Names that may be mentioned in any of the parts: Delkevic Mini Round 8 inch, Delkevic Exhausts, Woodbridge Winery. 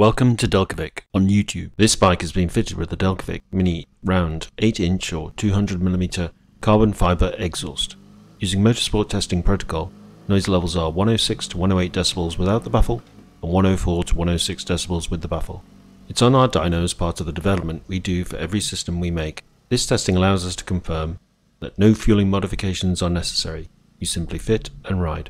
Welcome to Delkevic on YouTube. This bike has been fitted with a Delkevic Mini Round 8 inch or 200mm carbon fibre exhaust. Using motorsport testing protocol, noise levels are 106 to 108 decibels without the baffle and 104 to 106 decibels with the baffle. It's on our dyno as part of the development we do for every system we make. This testing allows us to confirm that no fueling modifications are necessary. You simply fit and ride.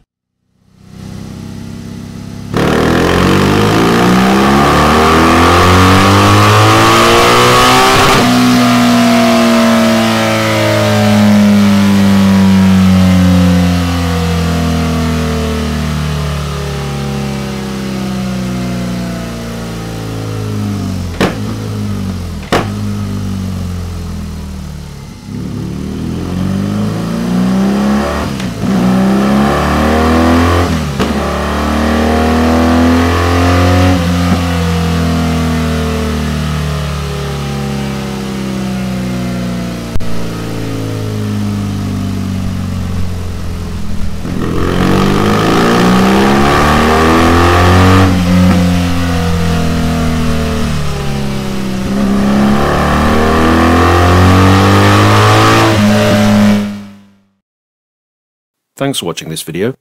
Thanks for watching this video.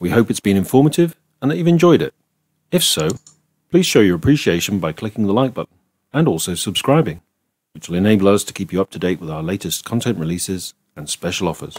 We hope it's been informative and that you've enjoyed it. If so, please show your appreciation by clicking the like button and also subscribing, which will enable us to keep you up to date with our latest content releases and special offers.